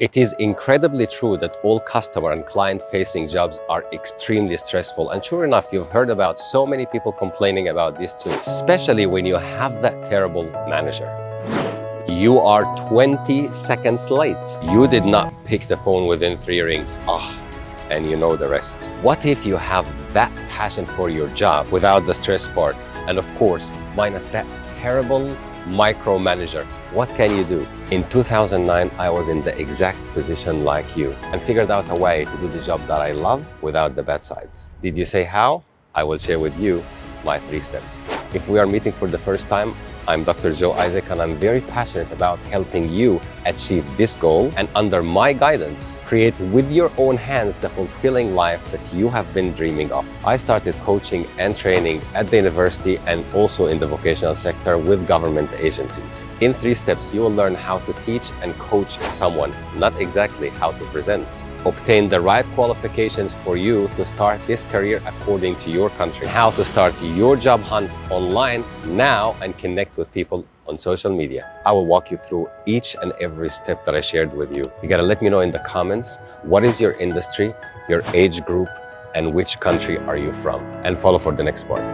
It is incredibly true that all customer and client-facing jobs are extremely stressful. And sure enough, you've heard about so many people complaining about this too, especially when you have that terrible manager. You are 20 seconds late. You did not pick the phone within 3 rings. And you know the rest. What if you have that passion for your job without the stress part? And of course, minus that terrible micromanager. What can you do? In 2009, I was in the exact position like you and figured out a way to do the job that I love without the bad side. Did you say how? I will share with you my 3 steps. If we are meeting for the first time, I'm Dr. Joe Isaac, and I'm very passionate about helping you achieve this goal, and under my guidance, create with your own hands the fulfilling life that you have been dreaming of. I started coaching and training at the university and also in the vocational sector with government agencies. In 3 steps, you will learn how to teach and coach someone, not exactly how to present. Obtain the right qualifications for you to start this career according to your country. How to start your job hunt online now and connect with people on social media. I will walk you through each and every step that I shared with you. You gotta let me know in the comments, what is your industry, your age group, and which country are you from? And follow for the next part.